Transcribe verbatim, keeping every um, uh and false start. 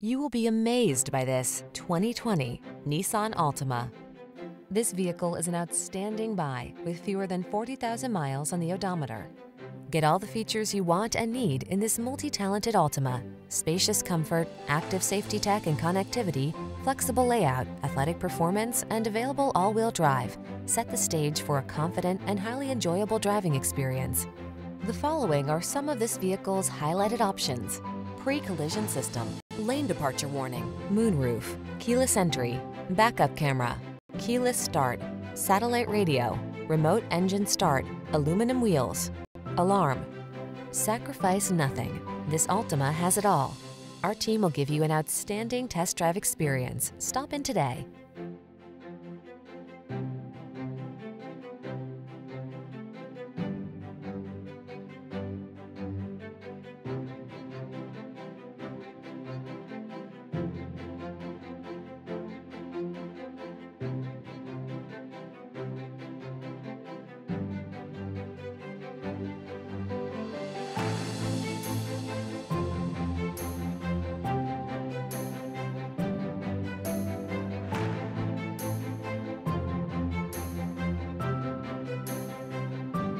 You will be amazed by this twenty twenty Nissan Altima. This vehicle is an outstanding buy with fewer than forty thousand miles on the odometer. Get all the features you want and need in this multi-talented Altima. Spacious comfort, active safety tech and connectivity, flexible layout, athletic performance, and available all-wheel drive set the stage for a confident and highly enjoyable driving experience. The following are some of this vehicle's highlighted options: pre-collision system, lane departure warning, moonroof, keyless entry, backup camera, keyless start, satellite radio, remote engine start, aluminum wheels, alarm. Sacrifice nothing. This Altima has it all. Our team will give you an outstanding test drive experience. Stop in today.